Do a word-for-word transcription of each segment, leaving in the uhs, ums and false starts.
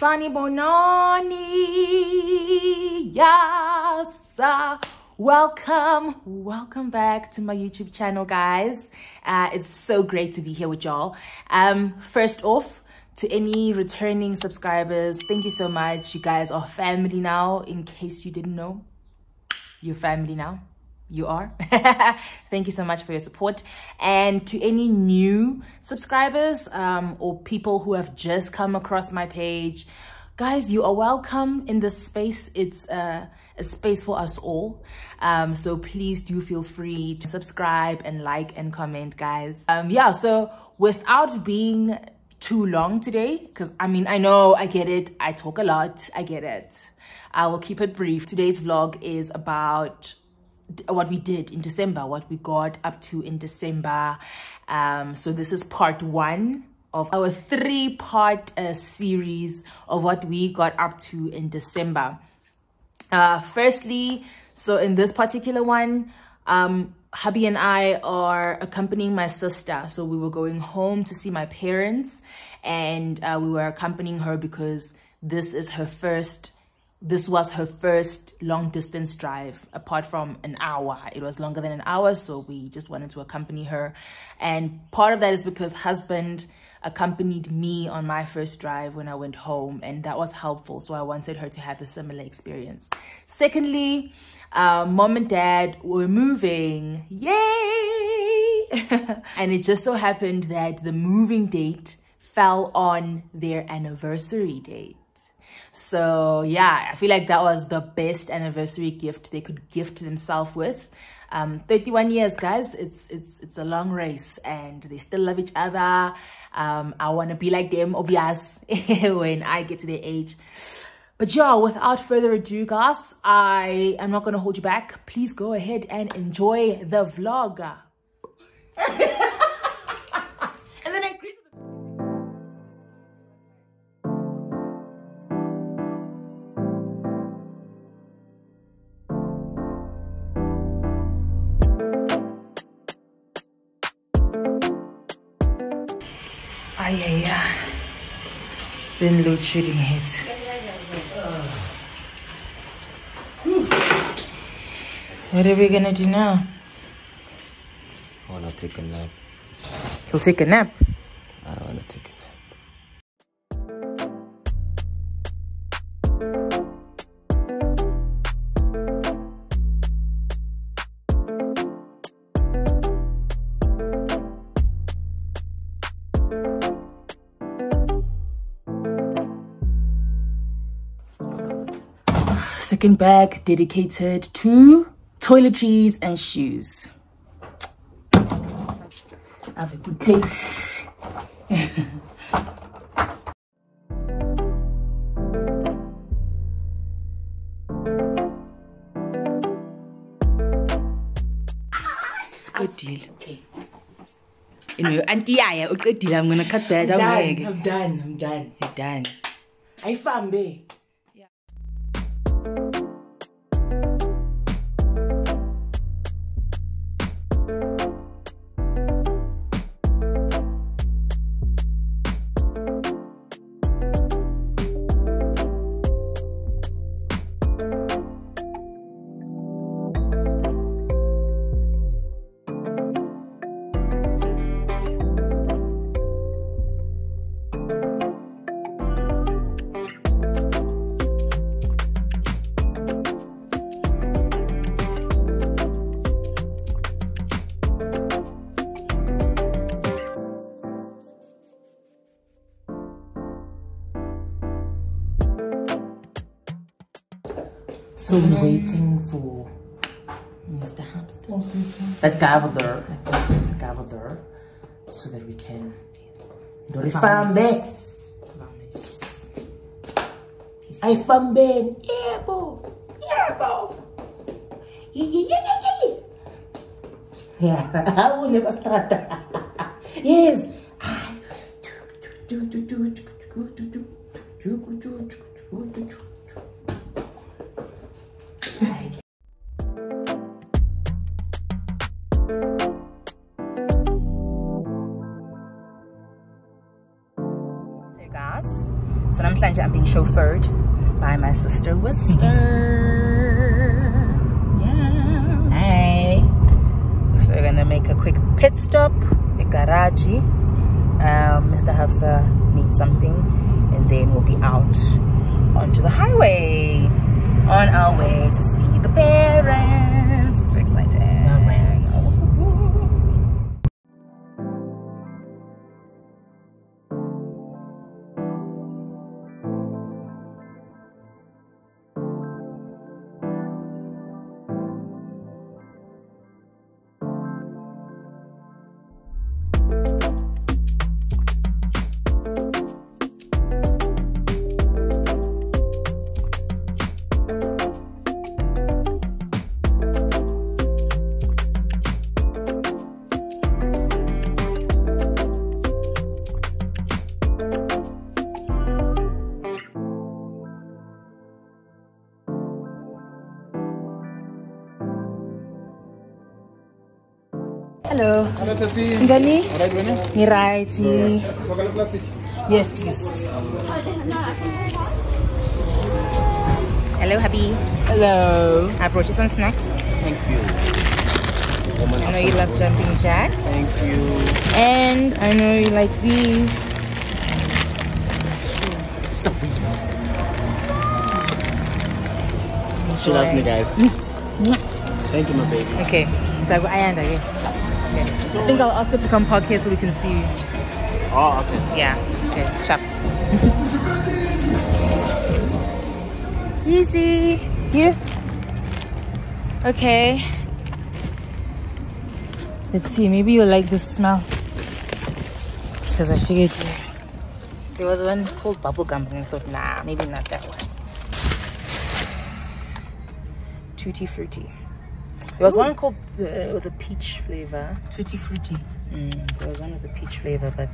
Sanibonani, yes. Welcome, welcome back to my YouTube channel, guys. Uh, it's so great to be here with y'all. Um, first off, to any returning subscribers, thank you so much. You guys are family now. In case you didn't know, you're family now. You are. Thank you so much for your support. And to any new subscribers um, or people who have just come across my page, guys, you are welcome in this space. It's uh, a space for us all. Um, so please do feel free to subscribe and like and comment, guys. Um, yeah, so without being too long today, because I mean, I know, I get it. I talk a lot. I get it. I will keep it brief. Today's vlog is about what we did in December, what we got up to in December. Um, so this is part one of our three-part uh, series of what we got up to in December. Uh, firstly, so in this particular one, um, hubby and I are accompanying my sister. So we were going home to see my parents, and uh, we were accompanying her because this is her first This was her first long distance drive, apart from an hour. It was longer than an hour, so we just wanted to accompany her. And part of that is because husband accompanied me on my first drive when I went home, and that was helpful. So I wanted her to have a similar experience. Secondly, uh, mom and dad were moving. Yay! And it just so happened that the moving date fell on their anniversary date. So yeah, I feel like that was the best anniversary gift they could gift themselves with. Um, thirty-one years, guys, it's it's it's a long race, and they still love each other. Um, I want to be like them, obvious, when I get to their age. But yeah, without further ado, guys, I am not gonna hold you back. Please go ahead and enjoy the vlog. Yeah, yeah. Then load shedding hit. What are we gonna do now? I wanna take a nap. He'll take a nap? I wanna take a nap. Second bag dedicated to toiletries and shoes. Have a good date. Good deal. Okay. Anyway, Auntie Aya, good deal. I'm gonna cut that. I'm done. I'm done. I'm done. I'm done. I found me. So we're waiting for Mister Hubster, the gatherer, gatherer, so that we can farm this. I farm Ben. Yeah, bo. Yeah, bo. Yeah, yeah, yeah, yeah. Yeah, I will never start. Yes. So namhlanje I'm being chauffeured by my sister Wister. Yeah. Hey. So we're gonna make a quick pit stop at Garaji. Um, Mister Hubster needs something, and then we'll be out onto the highway on our way to see the parents. I'm so excited. Hello. Hello, Sasi. Njani? All right, Winnie? Me righty. Yes, please. Hello, Happy. Hello. I brought you some snacks. Thank you. I know you love jumping jacks. Thank you. And I know you like these. She loves me, guys. Thank you, my baby. Okay. So I end again. Okay. I think I'll ask her to come park here so we can see you. Oh, okay. Yeah. Okay. Chop. Easy. You? Okay. Let's see. Maybe you'll like this smell. Because I figured yeah, there was one called bubble gum and I thought, nah, maybe not that one. Tutti Frutti. There was Ooh. one called the, with a peach flavor. Tutti Frutti. Mm, there was one with a peach flavor, but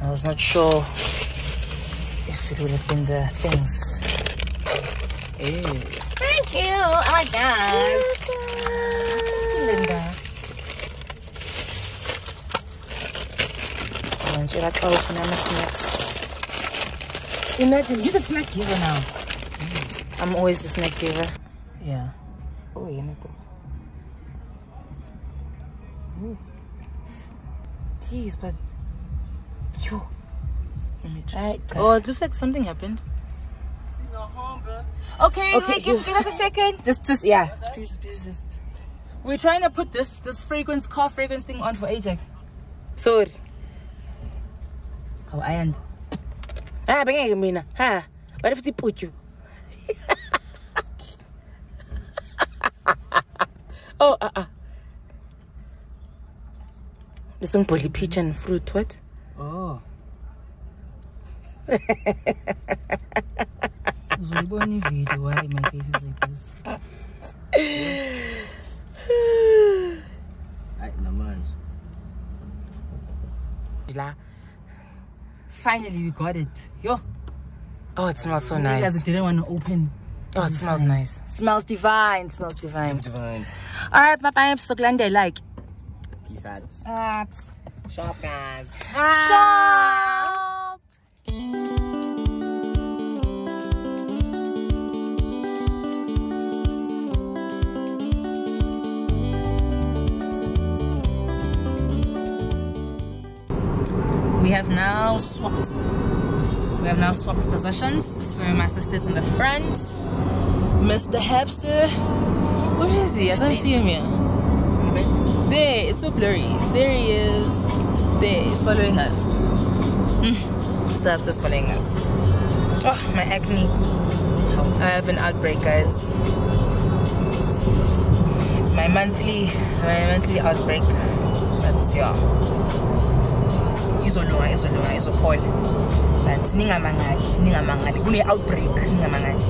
I was not sure if it would have been the things. Ew. Thank you. Oh my God. Linda. Imagine you're the snack giver now. Mm. I'm always the snack giver. Yeah. Oh, you know. Ooh. Jeez, but yo, let me try it. Oh, just like something happened. Okay, okay, wait, give, give us a second. Just, just yeah. Please, please, just. We're trying to put this this fragrance, car fragrance thing on for Ajax. Sorry. Oh, I end. Ah, bring it, Mina. Ha. What if they put you? Oh, ah, uh, ah. Uh. This one probably peach and fruit, what? Oh. Zoboni video, why my face is like this? Ay, namanj. Finally, we got it. Yo. Oh, it smells so nice. Because it didn't want to open. Oh, it smells nice. Smells divine. Smells divine. divine. All right, my babes. So glad they like. Peace out. Uh, Shop, guys. Shop. Shop. We have now swapped. We have now swapped positions. So my sister's in the front. Mister Hubster, where is he? I can't see him here. There, it's so blurry. There he is. There, he's following us. Mm. Mister Hubster's following us. Oh, my acne. I have an outbreak, guys. It's my monthly, my monthly outbreak. That's yeah. Izoloa, izoloa, izopole. But ninga mangali, ninga mangali. Kune outbreak, ninga mangali.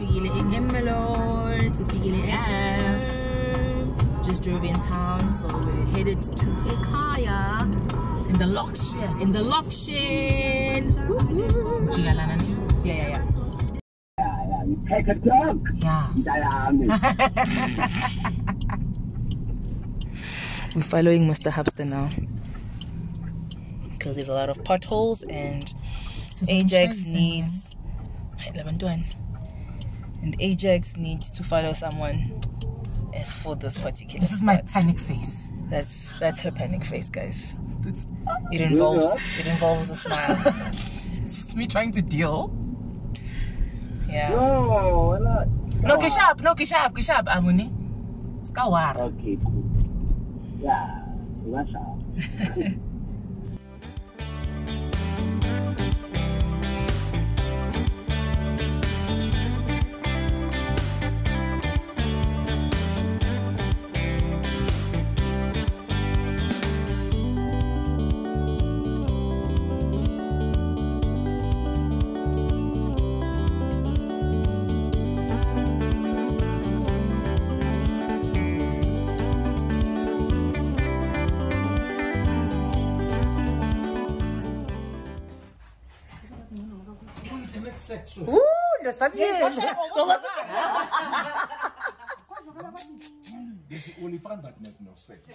Figgy little Emelors, Figgy little ass. Just drove in town, so we're headed to Ekaya in the Lokshin. In the Lokshin. Yeah, yeah, yeah. Take a dog. Yes. We're following Mister Hubster now because there's a lot of potholes and Ajax needs. And Ajax needs to follow someone for this particular. This is my panic face. That's that's her panic face, guys. It involves it involves a smile. It's just me trying to deal. Yeah. No, no, kishab, no kishab, kishab, amuni. Skawar. Okay, cool. Yeah, that's all. Ooh, lo sabía. There's the only fan that makes no sense.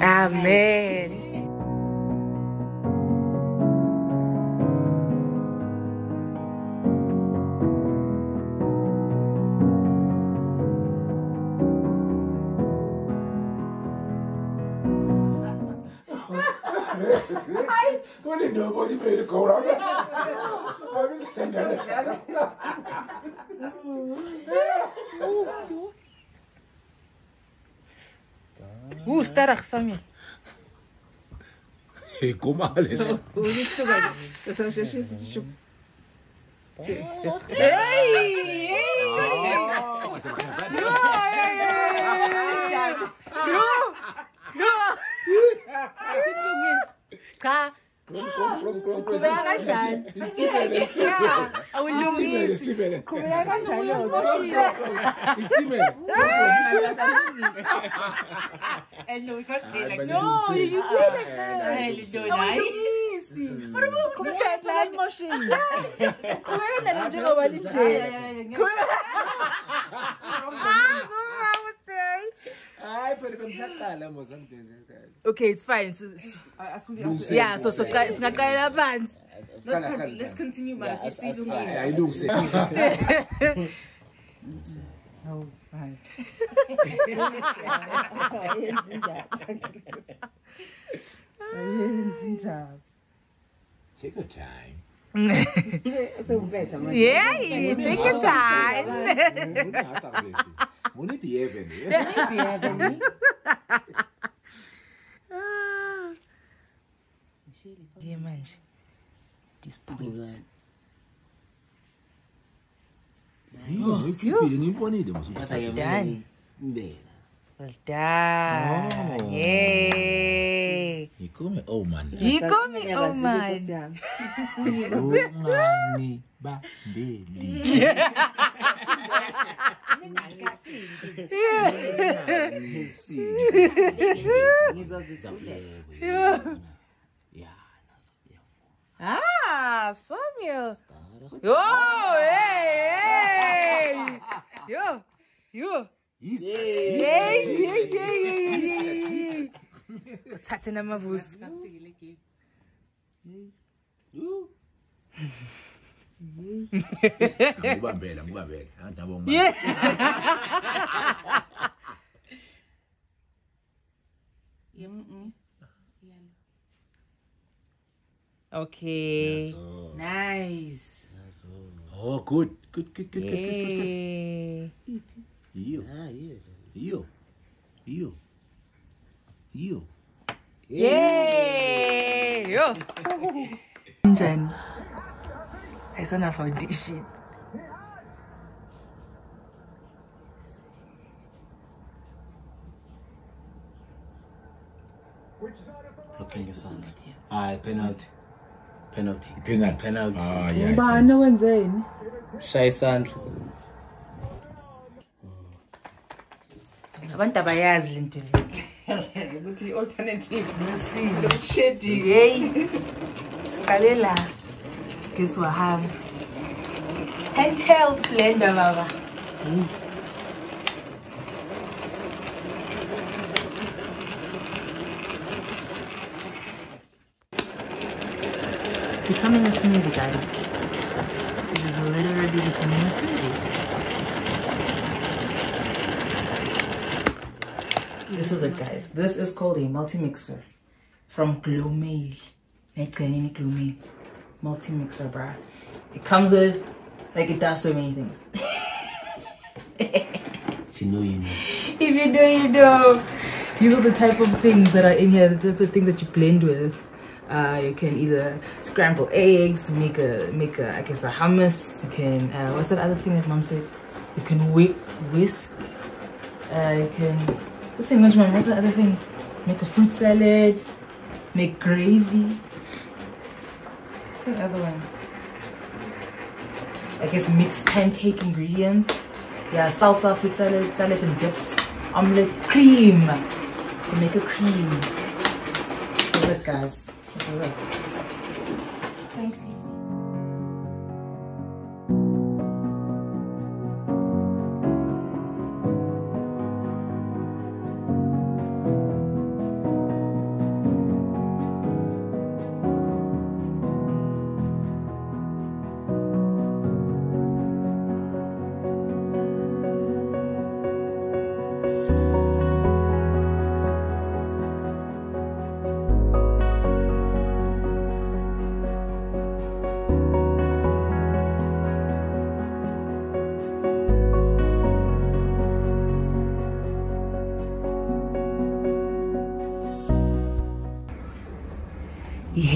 Amen. When nobody made a call around. Ooh, starak Sami. Hey, come on, Alice. Hey, okay, it's fine. So, so, yeah, so so it's not going to advance. Let's continue, but I see you. I do say. Oh, fine. Take your time. So better, man. Yeah, take your time. Won't it be heavenly? Won't it be heavenly? Yeah, man. This point. Nice. Well done. Well done. Oh. Yay. You call me oh man. You call me oh man. Oh man. Ah, Samuel. Oh, hey, hey. Yo, yo. Yay, yay, yay, yay, yay. Okay. Nice. Oh, good. Good, good, good, good, good, good. You. You. You. You. Yay! Yo. Jen. I saw an foundation. blocking his hand. Ah, penalty. Penalty. Penalty. Penalty. Ah, yeah. But no one's in. Shy sand. I want to buy a little bit. Alternative. Don't shade you. Hey. Scalela. Guess what I have? Handheld blender, Baba. It's becoming a smoothie, guys. It is literally becoming a smoothie. This is it, guys. This is called a multi-mixer from Glomay. Glomay. Multi-mixer, bruh. It comes with... like it does so many things. If you know, you know. If you know, you know. These are the type of things that are in here, the type of things that you blend with. Uh, you can either scramble eggs, make a, make a, I guess, a hummus. You can, uh, what's that other thing that mom said? You can whip, whisk. Uh, you can, what's that, mom? What's that other thing? Make a fruit salad. Make gravy. What's that other one? I guess mixed pancake ingredients, yeah, salsa, fruit salad, salad and dips, omelette, cream, to make a cream. That's it, guys. That's it. Thanks.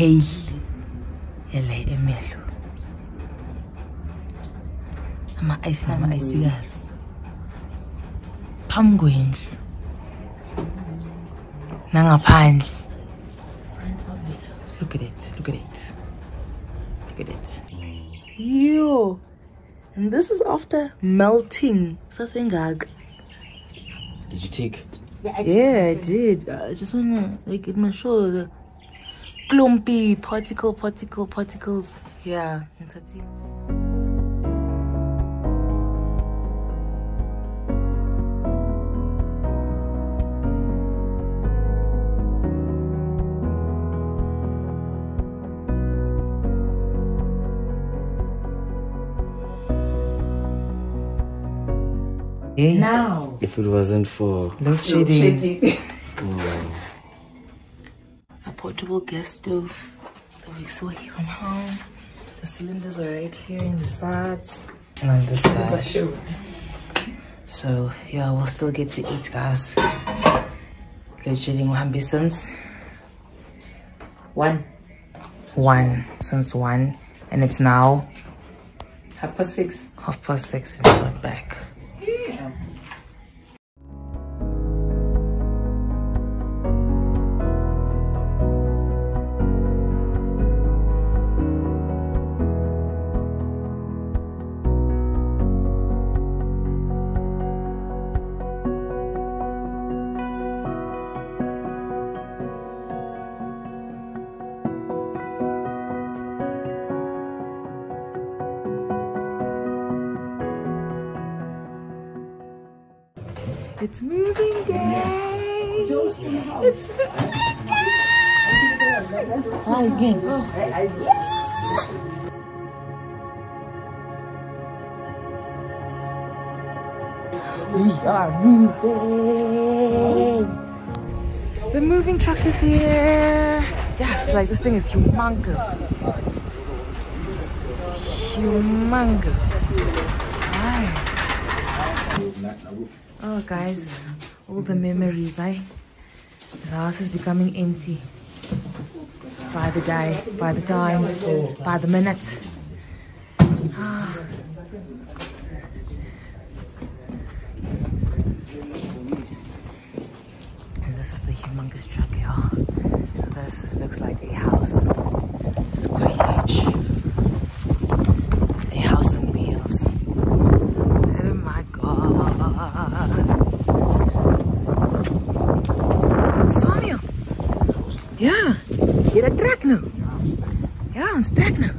Hey, ele emelo. Ama ice na ma ice gas. Penguins. Nanga pines. Look at it. Look at it. Look at it. Yo, and this is after melting. Sasengag. Did you take? Yeah, I did. Yeah, I did. I just wanna like it must show the clumpy particle particle particles, yeah. Now if it wasn't for load shedding. Portable gas stove that we saw here from home. The cylinders are right here in the sides. And on this side. This is a show. So yeah, we'll still get to eat, guys. Load shedding since one. One. Since one. And it's now half past six. Half past six and it's not back. Yeah. It's moving, guys. It's moving, guys. Hi again. Oh. Yeah. We are moving. The moving truck is here. Yes, like this thing is humongous. Humongous. Hi. Oh guys, all the memories, eh? This house is becoming empty. By the day, by the time, by the minute. Ah. And this is the humongous truck, y'all. The house. Looks like a house. It's quite huge. A house on wheels. Oh my God. Samuel. Yeah. Get a track now. Yeah, it's track now.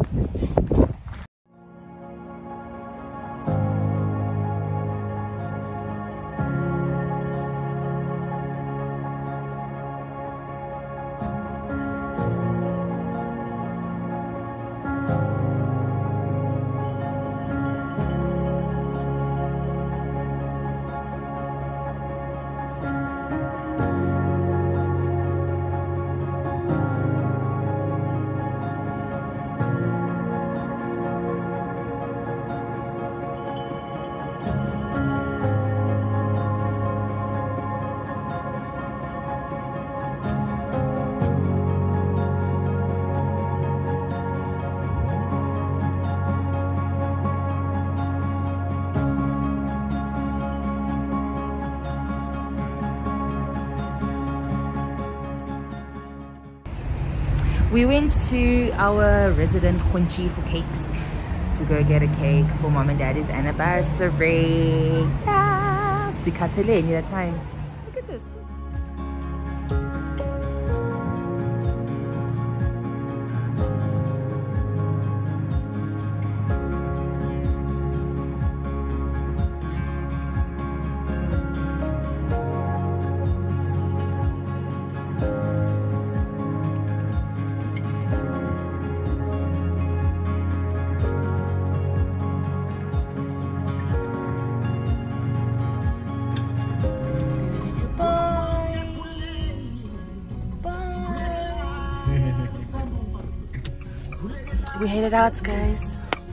We went to our resident Khonchi for cakes to go get a cake for mom and daddy's anniversary. Yeah, Sikateleni that time. Look at this. We headed out, guys.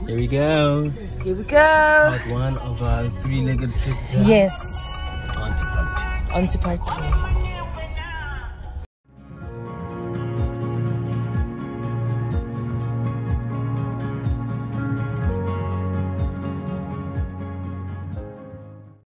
Here we go. Here we go. Part one of our three-legged trip. Yes. On to part two. On to part two.